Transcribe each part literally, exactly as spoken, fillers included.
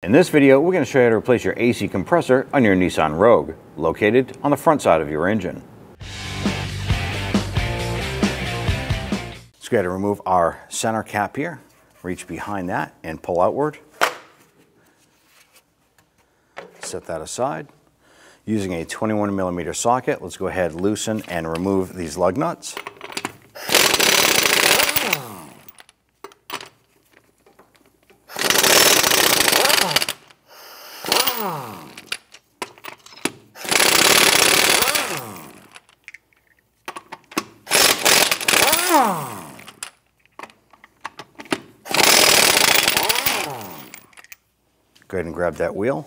In this video, we're going to show you how to replace your A C compressor on your Nissan Rogue, located on the front side of your engine. Let's go ahead and remove our center cap here, reach behind that and pull outward. Set that aside. Using a twenty-one millimeter socket, let's go ahead, loosen and remove these lug nuts. Go ahead and grab that wheel,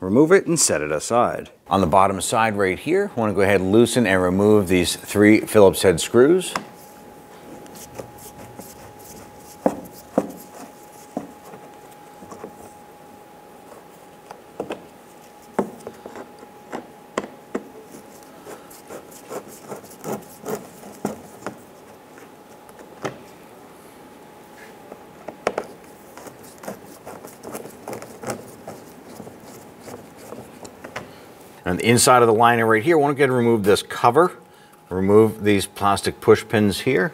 remove it and set it aside. On the bottom side right here, I want to go ahead and loosen and remove these three Phillips head screws. And the inside of the liner right here, I want to go ahead and remove this cover, remove these plastic push pins here.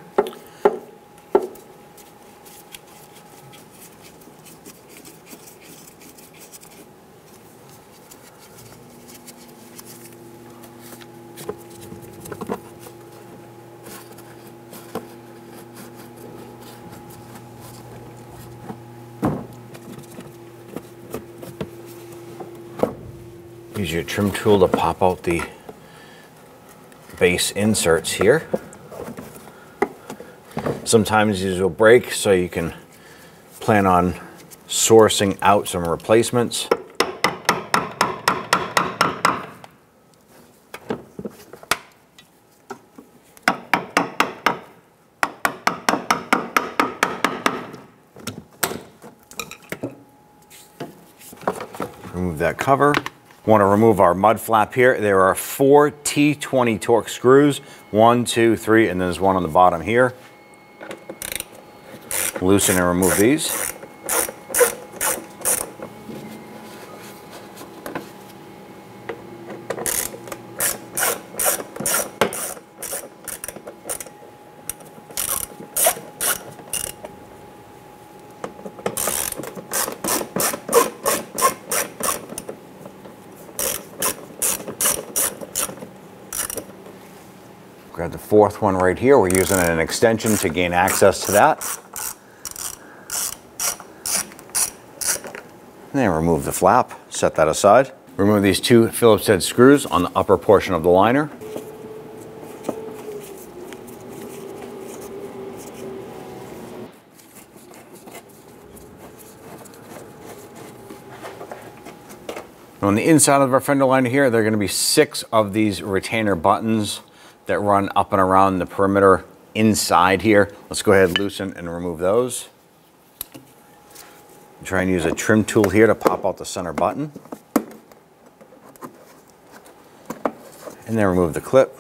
Use your trim tool to pop out the base inserts here. Sometimes these will break, so you can plan on sourcing out some replacements. Remove that cover. Want to remove our mud flap here. There are four T twenty Torx screws. One, two, three, and there's one on the bottom here. Loosen and remove these. Grab the fourth one right here. We're using an extension to gain access to that. And then remove the flap, set that aside. Remove these two Phillips head screws on the upper portion of the liner. On the inside of our fender liner here, there are going to be six of these retainer buttons that run up and around the perimeter inside here. Let's go ahead and loosen and remove those. Try and use a trim tool here to pop out the center button. And then remove the clip.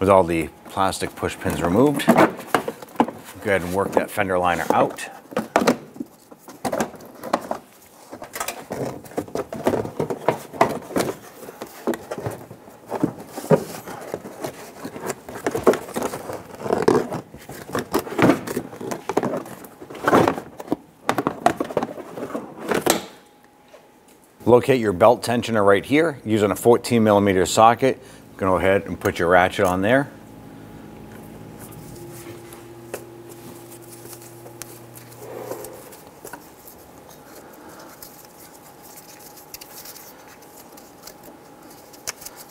With all the plastic push pins removed, go ahead and work that fender liner out. Locate your belt tensioner right here using a fourteen millimeter socket. Go ahead and put your ratchet on there.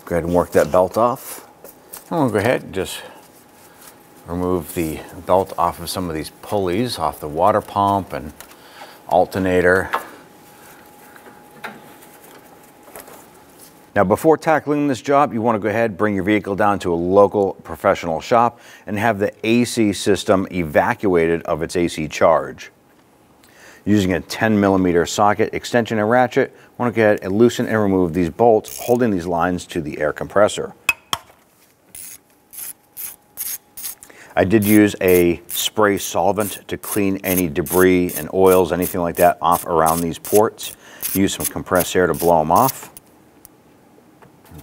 Go ahead and work that belt off. I'm gonna go ahead and just remove the belt off of some of these pulleys, off the water pump and alternator. Now, before tackling this job, you want to go ahead, bring your vehicle down to a local professional shop and have the A C system evacuated of its A C charge. Using a ten millimeter socket extension and ratchet, you want to go ahead and loosen and remove these bolts holding these lines to the air compressor. I did use a spray solvent to clean any debris and oils, anything like that, off around these ports. Use some compressed air to blow them off.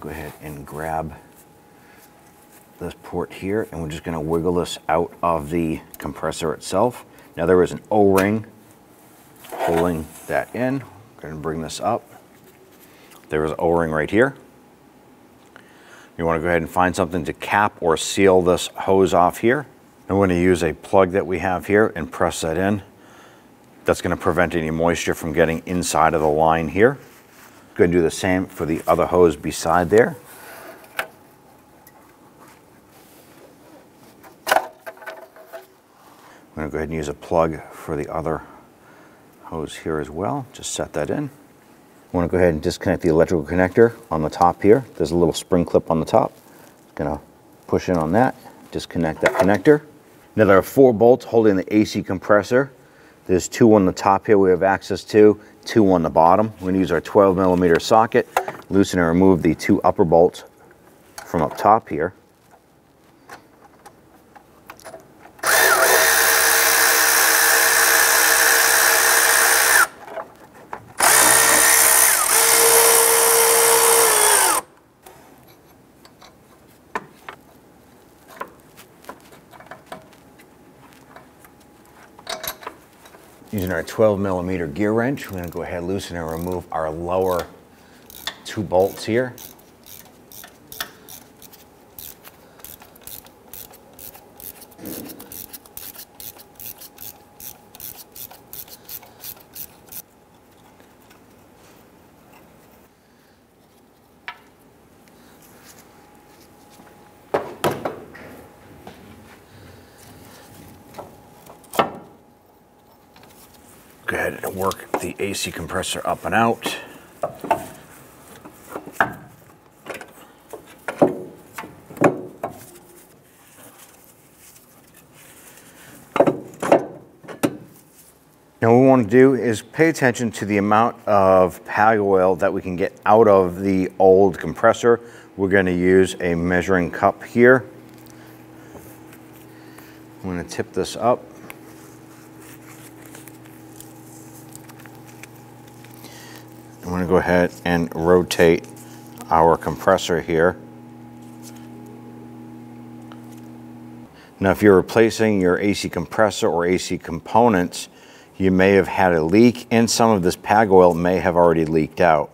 Go ahead and grab this port here, and we're just going to wiggle this out of the compressor itself. Now there is an O-ring holding that in. Go ahead and bring this up. There is an O-ring right here. You want to go ahead and find something to cap or seal this hose off here. I'm going to use a plug that we have here and press that in. That's going to prevent any moisture from getting inside of the line here. Going to do the same for the other hose beside there. I'm going to go ahead and use a plug for the other hose here as well. Just set that in. I want to go ahead and disconnect the electrical connector on the top here. There's a little spring clip on the top. It's going to push in on that, disconnect that connector. Now there are four bolts holding the A C compressor. There's two on the top here we have access to, two on the bottom. We're gonna use our twelve millimeter socket, loosen and remove the two upper bolts from up top here. Using our twelve millimeter gear wrench, we're going to go ahead, loosen and remove our lower two bolts here. Go ahead and work the A C compressor up and out. Now what we want to do is pay attention to the amount of PAG oil that we can get out of the old compressor. We're going to use a measuring cup here. I'm going to tip this up. I'm going to go ahead and rotate our compressor here. Now, if you're replacing your A C compressor or A C components, you may have had a leak, and some of this PAG oil may have already leaked out.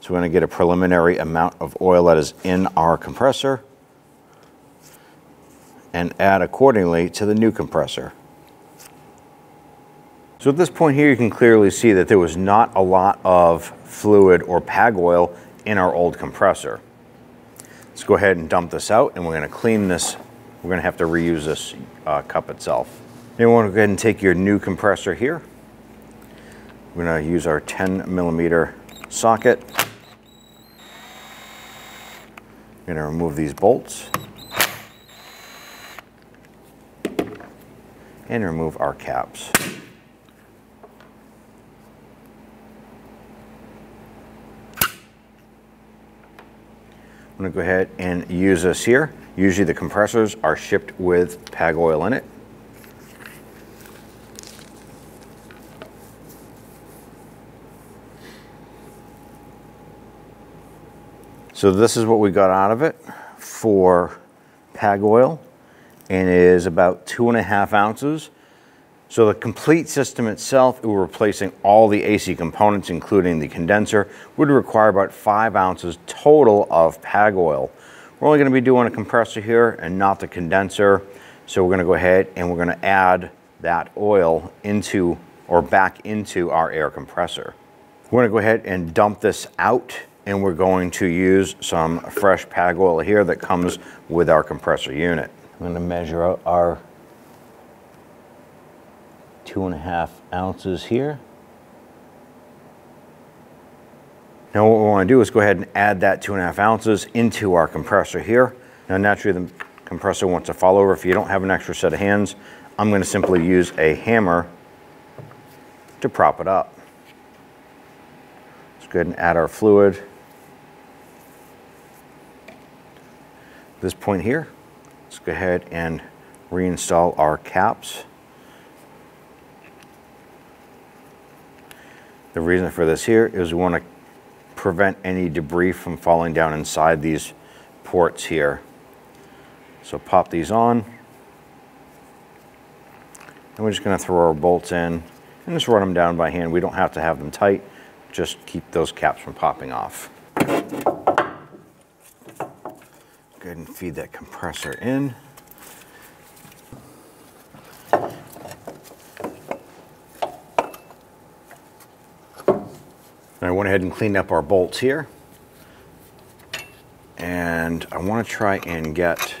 So we're going to get a preliminary amount of oil that is in our compressor and add accordingly to the new compressor. So at this point here, you can clearly see that there was not a lot of fluid or PAG oil in our old compressor. Let's go ahead and dump this out, and we're gonna clean this. We're gonna have to reuse this uh, cup itself. Then we wanna go ahead and take your new compressor here. We're gonna use our ten millimeter socket. We're gonna remove these bolts. And remove our caps. I'm going to go ahead and use this here. Usually the compressors are shipped with PAG oil in it. So this is what we got out of it for PAG oil, and it is about two and a half ounces. So the complete system itself, it we're replacing all the A C components, including the condenser, would require about five ounces total of PAG oil. We're only gonna be doing a compressor here and not the condenser. So we're gonna go ahead and we're gonna add that oil into, or back into our air compressor. We're gonna go ahead and dump this out, and we're going to use some fresh PAG oil here that comes with our compressor unit. I'm gonna measure out our two and a half ounces here. Now what we want to do is go ahead and add that two and a half ounces into our compressor here. Now naturally the compressor wants to fall over. If you don't have an extra set of hands, I'm going to simply use a hammer to prop it up. Let's go ahead and add our fluid. This point here, let's go ahead and reinstall our caps. The reason for this here is we want to prevent any debris from falling down inside these ports here. So pop these on. And we're just going to throw our bolts in and just run them down by hand. We don't have to have them tight, just keep those caps from popping off. Go ahead and feed that compressor in. I went ahead and cleaned up our bolts here. And I want to try and get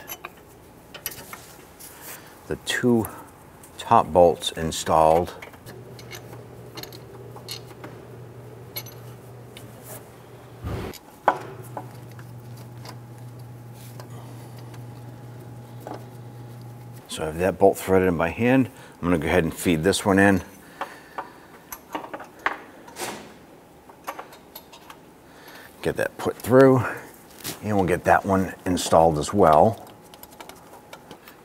the two top bolts installed. So I have that bolt threaded in by hand. I'm going to go ahead and feed this one in. Get that put through, and we'll get that one installed as well.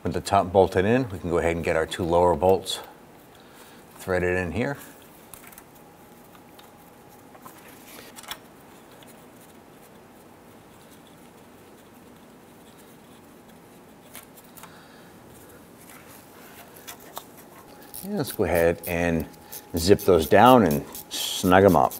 With the top bolted in, we can go ahead and get our two lower bolts threaded in here. And let's go ahead and zip those down and snug them up.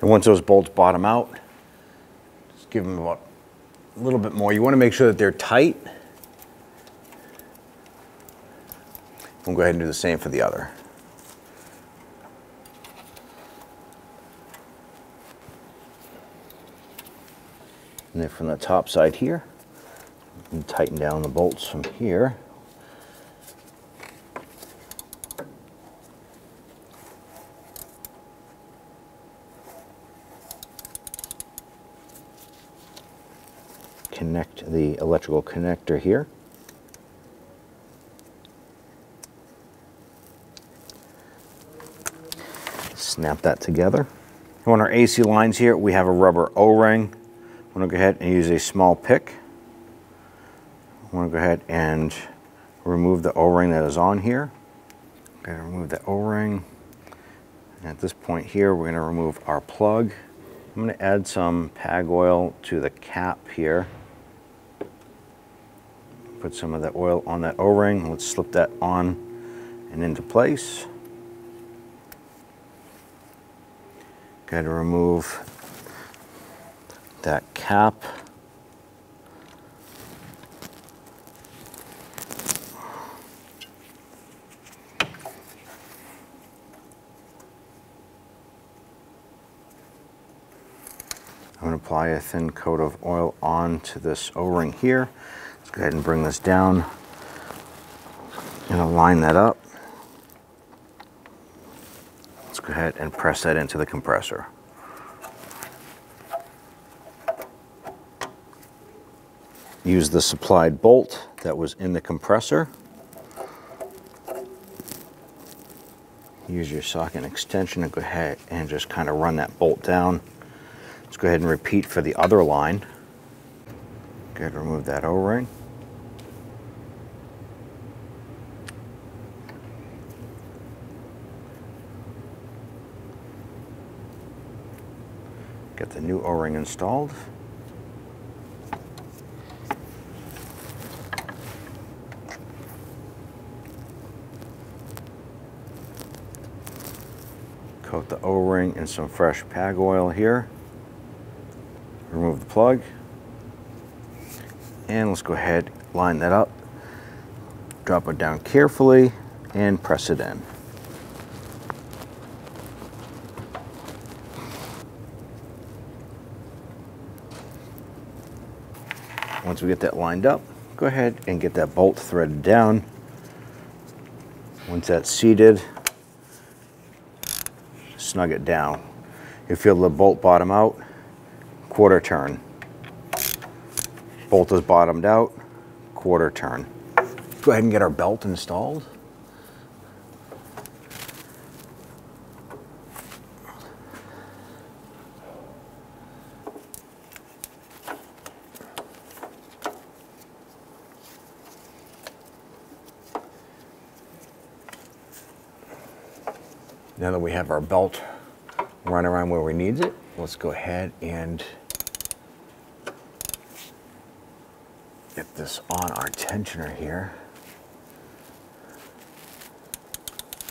And once those bolts bottom out, just give them about a little bit more. You want to make sure that they're tight. We'll go ahead and do the same for the other. And then from the top side here, and tighten down the bolts from here. Connect the electrical connector here. Snap that together. On our A C lines here, we have a rubber O-ring. I'm going to go ahead and use a small pick. I'm going to go ahead and remove the O-ring that is on here. I'm going to remove the O-ring. At this point here, we're going to remove our plug. I'm going to add some P A G oil to the cap here. Put some of that oil on that O-ring. Let's slip that on and into place. Go ahead and remove that cap. I'm going to apply a thin coat of oil onto this O-ring here. Let's go ahead and bring this down and align that up. Let's go ahead and press that into the compressor. Use the supplied bolt that was in the compressor. Use your socket extension and go ahead and just kind of run that bolt down. Let's go ahead and repeat for the other line. Go ahead and remove that O-ring. Get the new O-ring installed. Coat the O-ring in some fresh P A G oil here. Remove the plug, and let's go ahead, line that up, drop it down carefully, and press it in. Once we get that lined up, go ahead and get that bolt threaded down. Once that's seated, snug it down. You feel the bolt bottom out, quarter turn. Bolt is bottomed out, quarter turn. Go ahead and get our belt installed. Now that we have our belt run around where we need it, let's go ahead and get this on our tensioner here.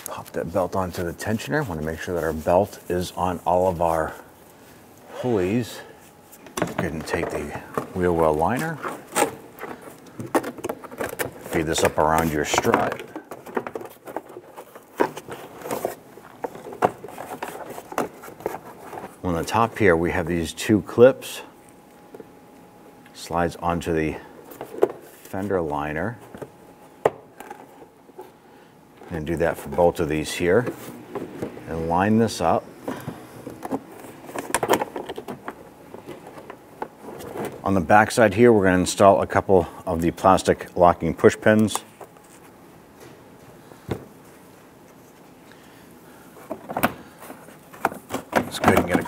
Pop that belt onto the tensioner. Want to make sure that our belt is on all of our pulleys. Go ahead and take the wheel well liner. Feed this up around your strut. On the top here, we have these two clips, slides onto the fender liner, and do that for both of these here, and line this up. On the back side here, we're going to install a couple of the plastic locking push pins.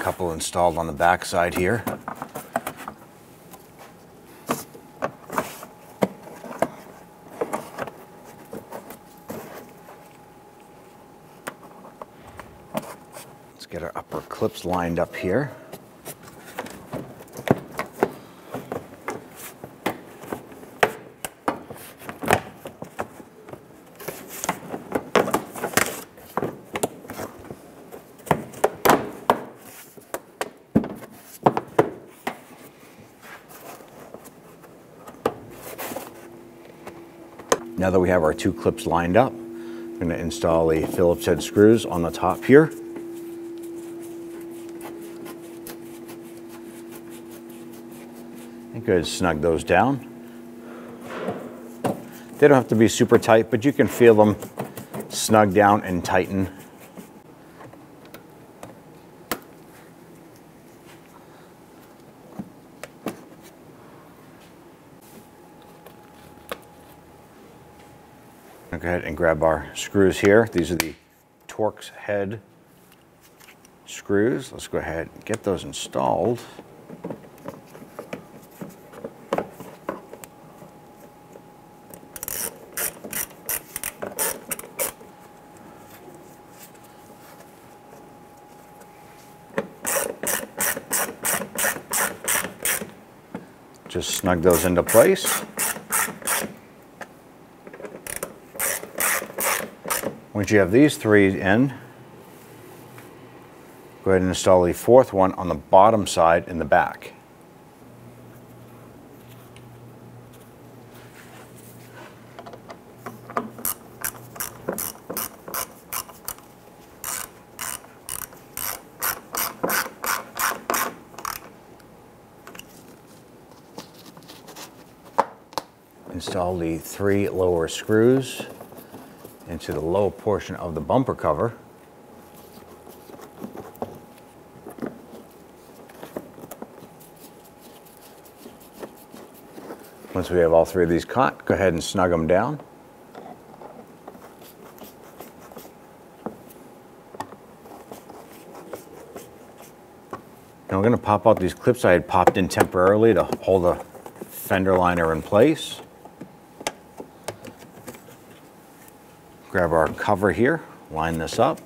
Couple installed on the back side here. Let's get our upper clips lined up here. Now that we have our two clips lined up, I'm going to install the Phillips head screws on the top here. And go ahead and snug those down. They don't have to be super tight, but you can feel them snug down and tighten. Go ahead and grab our screws here. These are the Torx head screws. Let's go ahead and get those installed. Just snug those into place. Once you have these three in, go ahead and install the fourth one on the bottom side in the back. Install the three lower screws into the low portion of the bumper cover. Once we have all three of these caught, go ahead and snug them down. Now we're going to pop out these clips I had popped in temporarily to hold the fender liner in place. Grab our cover here, line this up.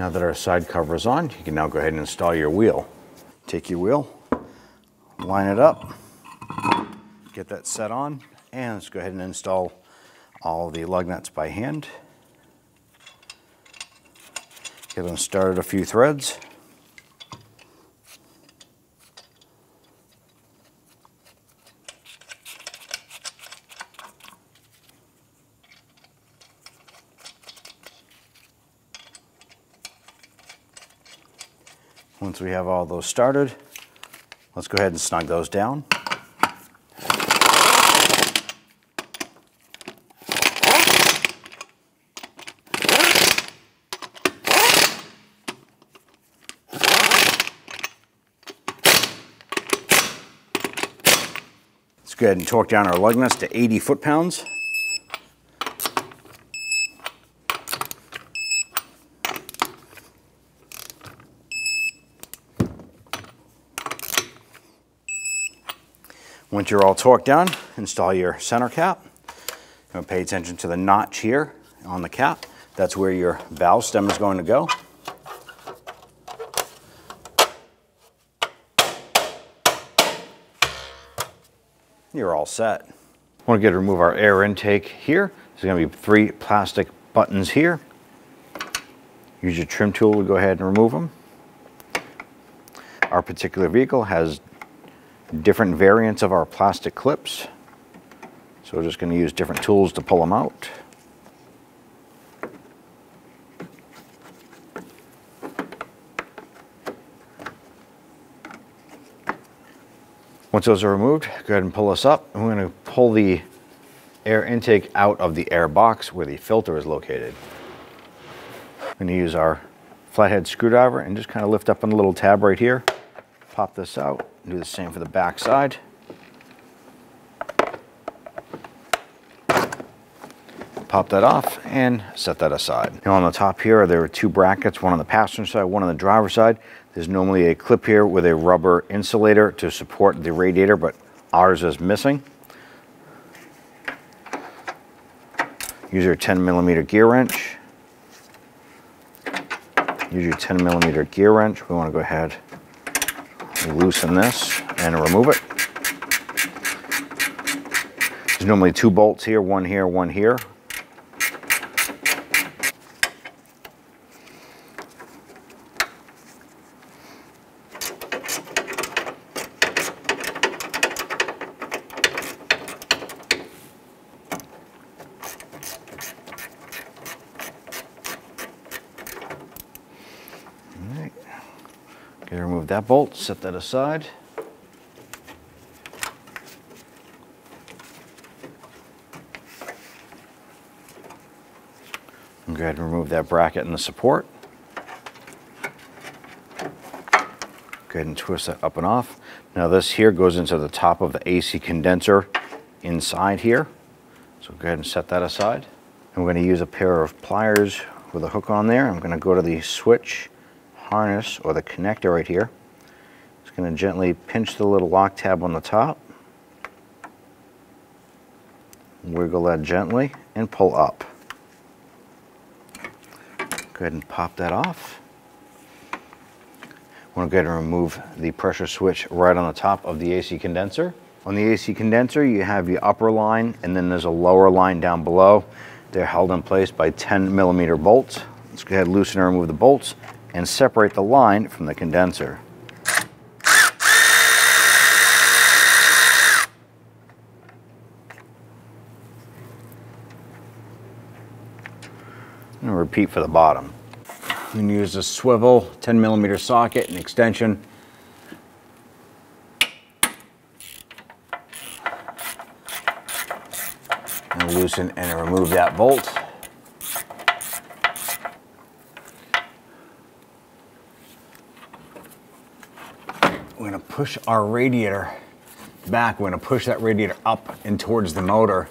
Now that our side cover is on, you can now go ahead and install your wheel. Take your wheel, line it up, get that set on, and let's go ahead and install all the lug nuts by hand. Get them started a few threads. Once we have all those started, let's go ahead and snug those down. Let's go ahead and torque down our lug nuts to eighty foot-pounds. Once you're all torqued down, install your center cap. You're going to pay attention to the notch here on the cap. That's where your valve stem is going to go. You're all set. I want to get to remove our air intake here. There's going to be three plastic buttons here. Use your trim tool to go ahead and remove them. Our particular vehicle has different variants of our plastic clips, so we're just going to use different tools to pull them out. Once those are removed, go ahead and pull this up, and we're going to pull the air intake out of the air box where the filter is located. I'm going to use our flathead screwdriver and just kind of lift up on the little tab right here, pop this out. Do the same for the back side. Pop that off and set that aside. Now on the top here, there are two brackets, one on the passenger side, one on the driver's side. There's normally a clip here with a rubber insulator to support the radiator, but ours is missing. Use your ten millimeter gear wrench. Use your ten millimeter gear wrench. We want to go ahead, loosen this and remove it. There's normally two bolts here, one here, one here. Remove that bolt, set that aside. And go ahead and remove that bracket and the support. Go ahead and twist that up and off. Now this here goes into the top of the A C condenser inside here. So go ahead and set that aside. I'm going to use a pair of pliers with a hook on there. I'm going to go to the switch harness, or the connector right here. Just going to gently pinch the little lock tab on the top, wiggle that gently, and pull up. Go ahead and pop that off. I want to go ahead and remove the pressure switch right on the top of the A C condenser. On the A C condenser, you have the upper line, and then there's a lower line down below. They're held in place by ten millimeter bolts. Let's go ahead and loosen and remove the bolts and separate the line from the condenser. And repeat for the bottom. I'm going to use a swivel, ten millimeter socket and extension. And loosen and remove that bolt. We're gonna push our radiator back. We're gonna push that radiator up and towards the motor.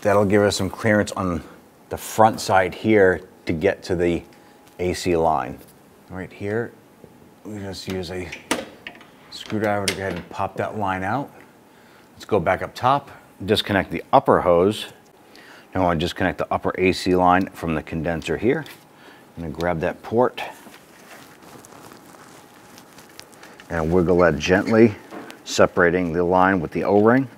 That'll give us some clearance on the front side here to get to the A C line. Right here, we just use a screwdriver to go ahead and pop that line out. Let's go back up top, disconnect the upper hose. Now I want to disconnect the upper A C line from the condenser here. I'm going to grab that port and wiggle that gently, separating the line with the O-ring.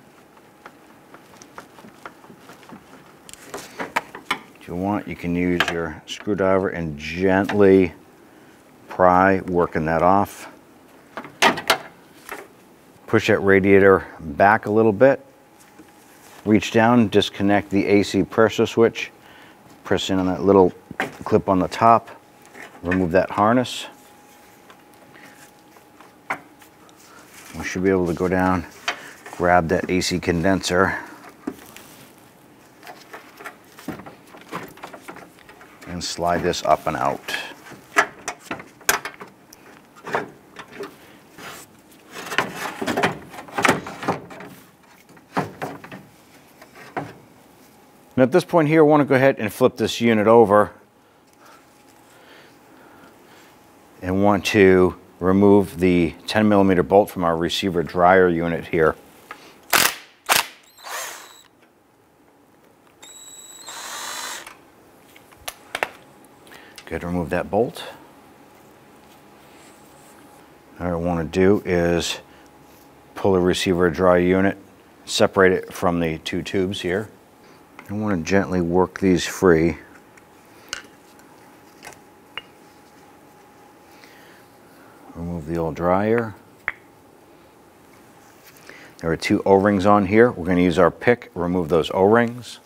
If you want, you can use your screwdriver and gently pry, working that off. Push that radiator back a little bit. Reach down, disconnect the A C pressure switch. Press in on that little clip on the top. Remove that harness. We should be able to go down, grab that A C condenser, and slide this up and out. Now at this point here, I want to go ahead and flip this unit over and want to remove the ten millimeter bolt from our receiver dryer unit here. Go ahead and remove that bolt. All I want to do is pull the receiver dryer unit, separate it from the two tubes here. I want to gently work these free. Remove the old dryer. There are two O-rings on here. We're going to use our pick, remove those O-rings.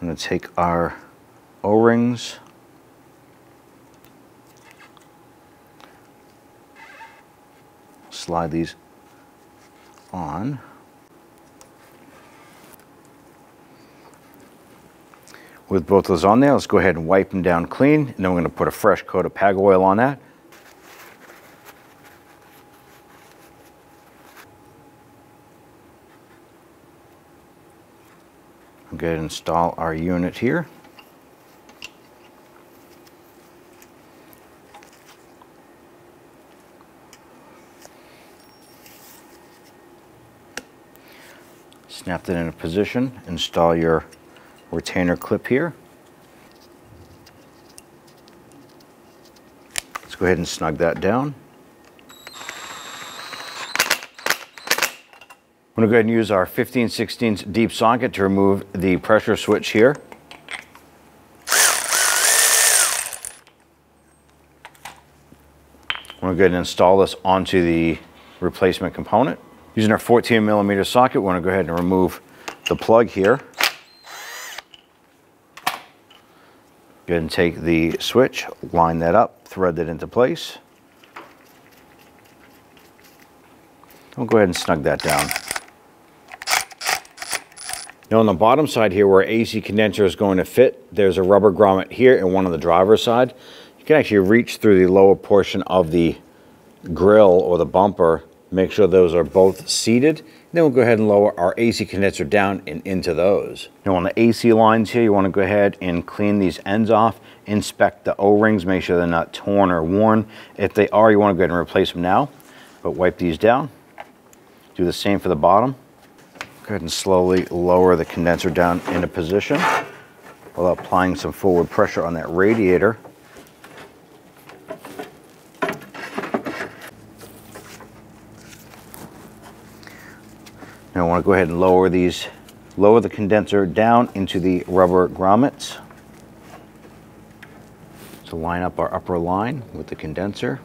I'm going to take our O-rings, slide these on. With both those on there, let's go ahead and wipe them down clean, and then we're going to put a fresh coat of P A G oil on that. We'll go ahead and install our unit here. Snap that into position, install your retainer clip here. Let's go ahead and snug that down. I'm going to go ahead and use our fifteen sixteenths deep socket to remove the pressure switch here. I'm going to go ahead and install this onto the replacement component. Using our fourteen millimeter socket, we want to go ahead and remove the plug here. Go ahead and take the switch, line that up, thread that into place. We'll go ahead and snug that down. Now on the bottom side here where A C condenser is going to fit, there's a rubber grommet here and one on the driver's side. You can actually reach through the lower portion of the grill or the bumper. Make sure those are both seated. Then we'll go ahead and lower our A C condenser down and into those. Now on the A C lines here, you want to go ahead and clean these ends off, inspect the O-rings, make sure they're not torn or worn. If they are, you want to go ahead and replace them now, but wipe these down. Do the same for the bottom. Go ahead and slowly lower the condenser down into position while applying some forward pressure on that radiator. Now I want to go ahead and lower these, lower the condenser down into the rubber grommets. So line up our upper line with the condenser.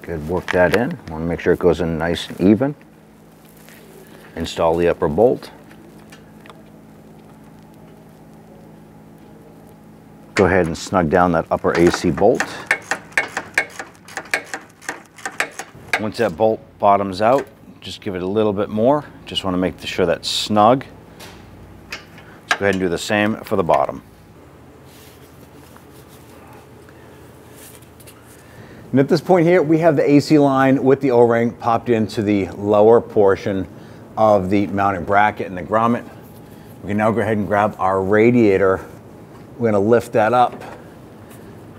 Good, work that in. I want to make sure it goes in nice and even. Install the upper bolt. Go ahead and snug down that upper A C bolt. Once that bolt bottoms out, just give it a little bit more. Just want to make sure that's snug. Let's go ahead and do the same for the bottom. And at this point here, we have the A C line with the O-ring popped into the lower portion of the mounting bracket and the grommet. We can now go ahead and grab our radiator. We're going to lift that up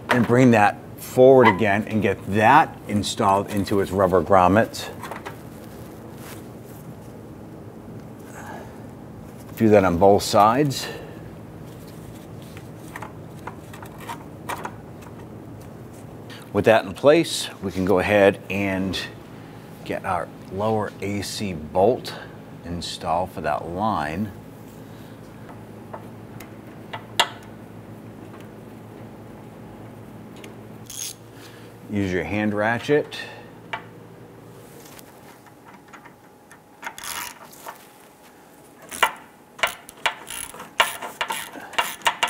and bring that forward again and get that installed into its rubber grommets. Do that on both sides. With that in place, we can go ahead and get our lower A C bolt installed for that line. Use your hand ratchet. I'm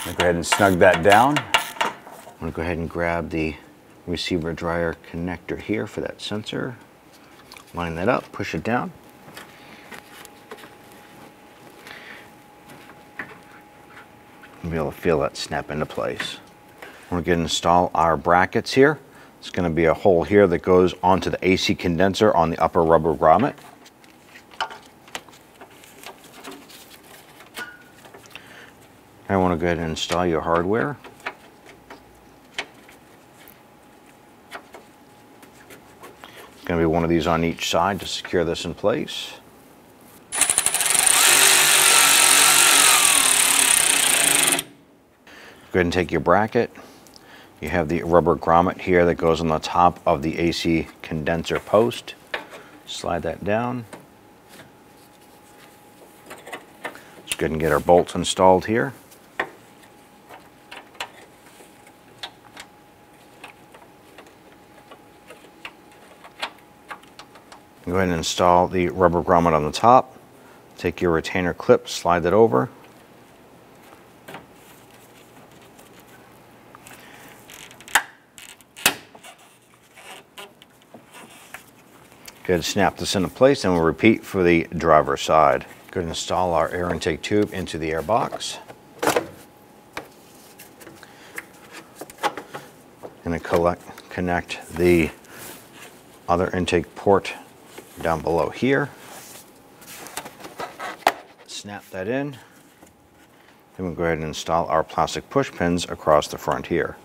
gonna go ahead and snug that down. I'm gonna go ahead and grab the receiver dryer connector here for that sensor. Line that up, push it down. You'll be able to feel that snap into place. We're gonna install our brackets here. It's going to be a hole here that goes onto the A C condenser on the upper rubber grommet. I want to go ahead and install your hardware. It's going to be one of these on each side to secure this in place. Go ahead and take your bracket. You have the rubber grommet here that goes on the top of the A C condenser post. Slide that down. Let's go ahead and get our bolts installed here. Go ahead and install the rubber grommet on the top. Take your retainer clip, slide that over. Go ahead and snap this into place, and we'll repeat for the driver's side. Go ahead and install our air intake tube into the air box. And then collect, connect the other intake port down below here. Snap that in. Then we'll go ahead and install our plastic push pins across the front here.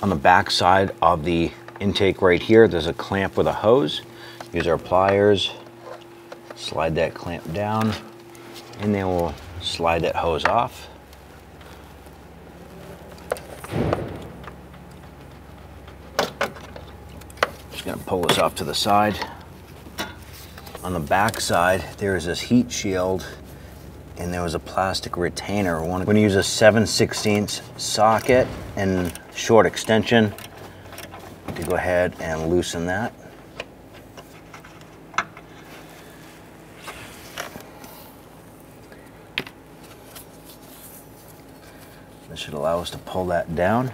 On the back side of the intake right here, there's a clamp with a hose. Use our pliers, slide that clamp down, and then we'll slide that hose off. Just gonna pull this off to the side. On the back side, there is this heat shield, and there was a plastic retainer. We're gonna use a seven sixteenths socket and short extension to go ahead and loosen that. This should allow us to pull that down.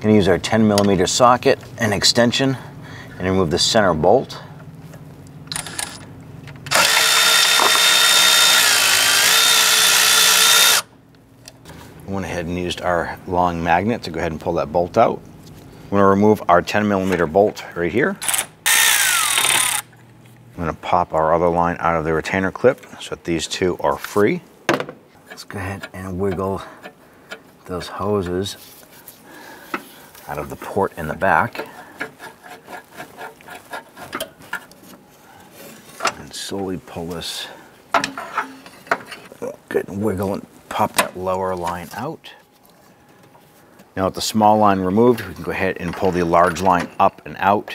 Gonna use our ten millimeter socket and extension and remove the center bolt. And used our long magnet to go ahead and pull that bolt out. We're gonna remove our ten millimeter bolt right here. I'm gonna pop our other line out of the retainer clip so that these two are free. Let's go ahead and wiggle those hoses out of the port in the back. And slowly pull this, good wiggle and pop that lower line out. Now with the small line removed, we can go ahead and pull the large line up and out.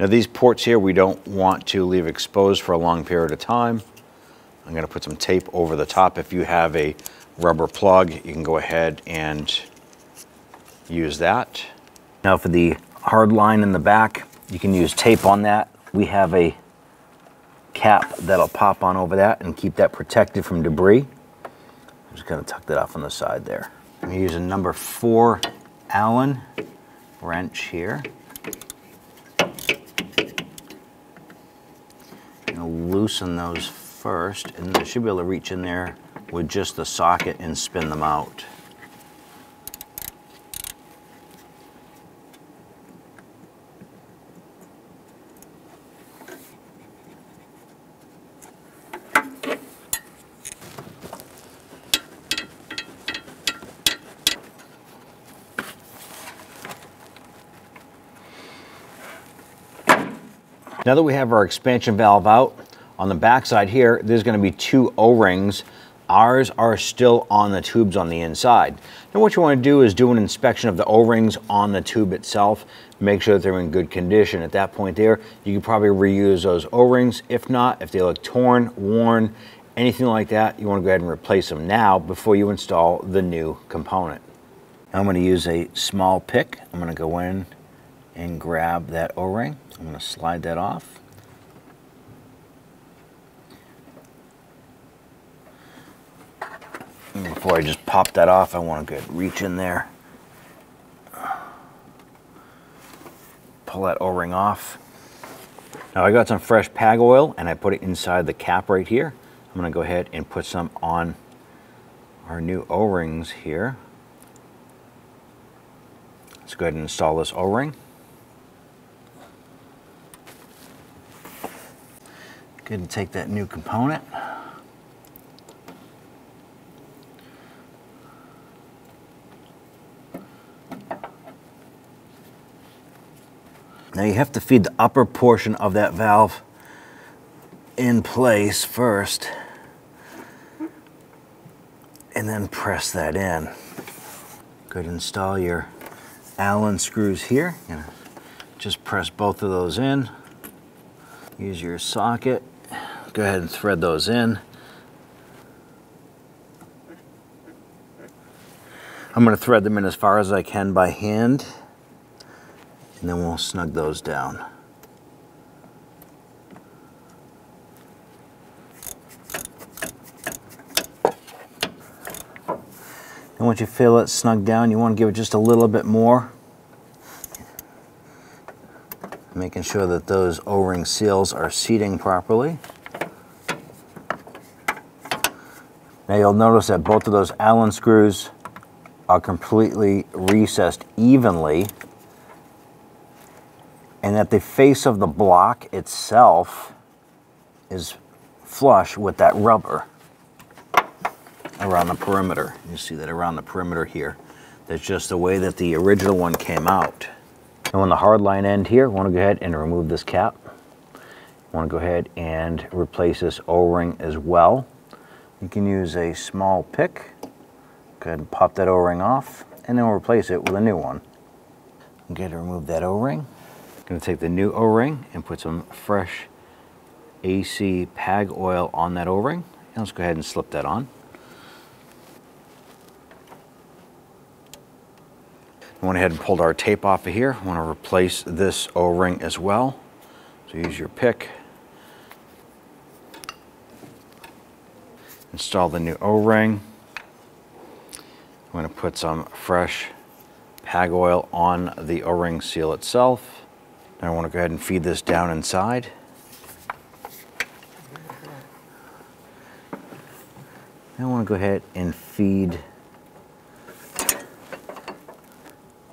Now these ports here, we don't want to leave exposed for a long period of time. I'm gonna put some tape over the top. If you have a rubber plug, you can go ahead and use that. Now for the hard line in the back, you can use tape on that. We have a cap that'll pop on over that and keep that protected from debris. I'm just gonna tuck that off on the side there. I'm gonna use a number four Allen wrench here. I'm gonna loosen those first, and I should be able to reach in there with just the socket and spin them out. Now that we have our expansion valve out, on the backside here, there's going to be two O-rings. Ours are still on the tubes on the inside. Now what you want to do is do an inspection of the O-rings on the tube itself. Make sure that they're in good condition. At that point there, you can probably reuse those O-rings. If not, if they look torn, worn, anything like that, you want to go ahead and replace them now before you install the new component. I'm going to use a small pick. I'm going to go in and grab that O-ring. I'm going to slide that off. And before I just pop that off, I want to good reach in there, pull that O-ring off. Now I got some fresh P A G oil and I put it inside the cap right here. I'm going to go ahead and put some on our new O-rings here. Let's go ahead and install this O-ring. Go ahead and take that new component. Now you have to feed the upper portion of that valve in place first and then press that in. Go ahead and install your Allen screws here. Just press both of those in. Use your socket. Go ahead and thread those in. I'm going to thread them in as far as I can by hand, and then we'll snug those down. And once you feel it snug down, you want to give it just a little bit more, making sure that those O-ring seals are seating properly. Now you'll notice that both of those Allen screws are completely recessed evenly, and that the face of the block itself is flush with that rubber around the perimeter. You see that around the perimeter here. That's just the way that the original one came out. Now on the hard line end here, I want to go ahead and remove this cap. I want to go ahead and replace this O-ring as well. You can use a small pick. Go ahead and pop that O-ring off, and then we'll replace it with a new one. I'm going to remove that O-ring. I'm going to take the new O-ring and put some fresh A C P A G oil on that O-ring. Let's go ahead and slip that on. I went ahead and pulled our tape off of here. I want to replace this O-ring as well. So use your pick. Install the new O-ring. I'm going to put some fresh P A G oil on the O-ring seal itself. Now I want to go ahead and feed this down inside. Now I want to go ahead and feed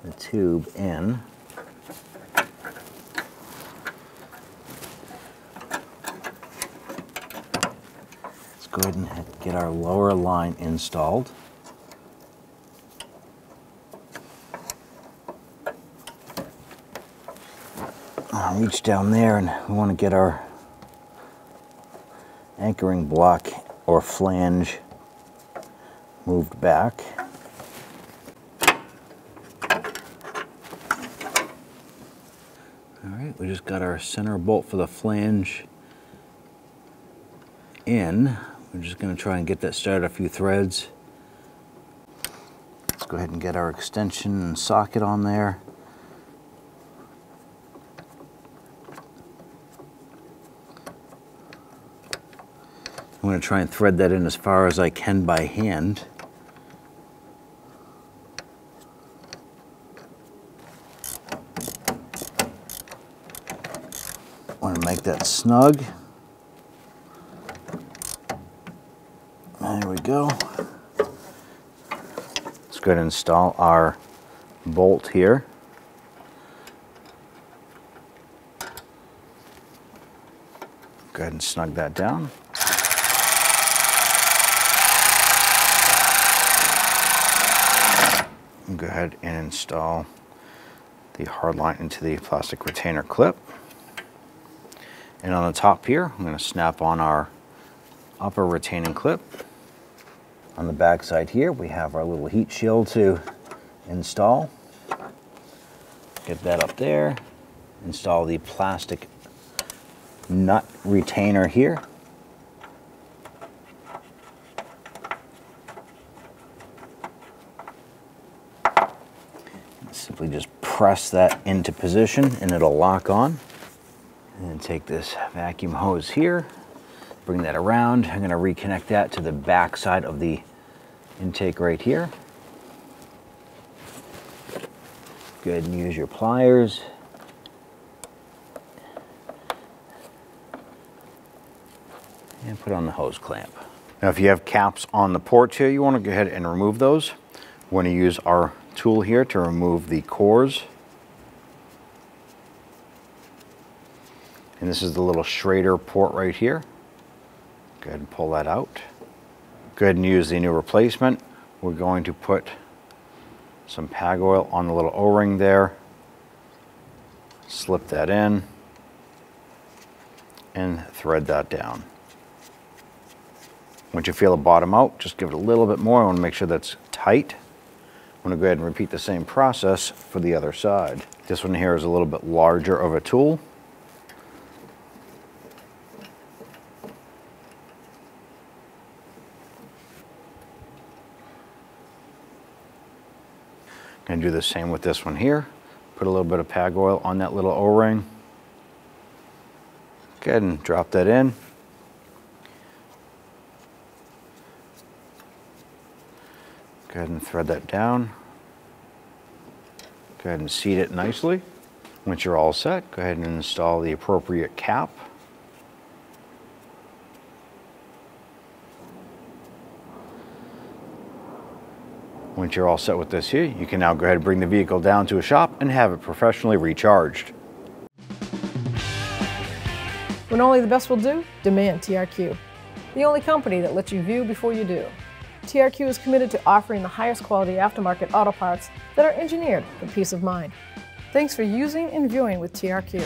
the tube in. Let's go ahead and get our lower line installed. Reach down there, and we want to get our anchoring block or flange moved back. All right, we just got our center bolt for the flange in. We're just going to try and get that started, a few threads. Let's go ahead and get our extension and socket on there. I'm going to try and thread that in as far as I can by hand. I want to make that snug. There we go. Let's go ahead and install our bolt here. Go ahead and snug that down. Go ahead and install the hard line into the plastic retainer clip. And on the top here, I'm going to snap on our upper retaining clip. On the back side here, we have our little heat shield to install. Get that up there. Install the plastic nut retainer here. Simply just press that into position and it'll lock on. And then take this vacuum hose here, bring that around. I'm going to reconnect that to the back side of the intake right here. Go ahead and use your pliers. And put on the hose clamp. Now if you have caps on the ports here, you want to go ahead and remove those. We're going to use our tool here to remove the cores. And this is the little Schrader port right here. Go ahead and pull that out. Go ahead and use the new replacement. We're going to put some PAG oil on the little O-ring there. Slip that in and thread that down. Once you feel the bottom out, just give it a little bit more. I want to make sure that's tight. I'm going to go ahead and repeat the same process for the other side. This one here is a little bit larger of a tool. Going to do the same with this one here. Put a little bit of PAG oil on that little O-ring. Go ahead and drop that in. Go ahead and thread that down. Go ahead and seat it nicely. Once you're all set, go ahead and install the appropriate cap. Once you're all set with this here, you can now go ahead and bring the vehicle down to a shop and have it professionally recharged. When only the best will do, demand T R Q. The only company that lets you view before you do. T R Q is committed to offering the highest quality aftermarket auto parts that are engineered for peace of mind. Thanks for using and viewing with T R Q.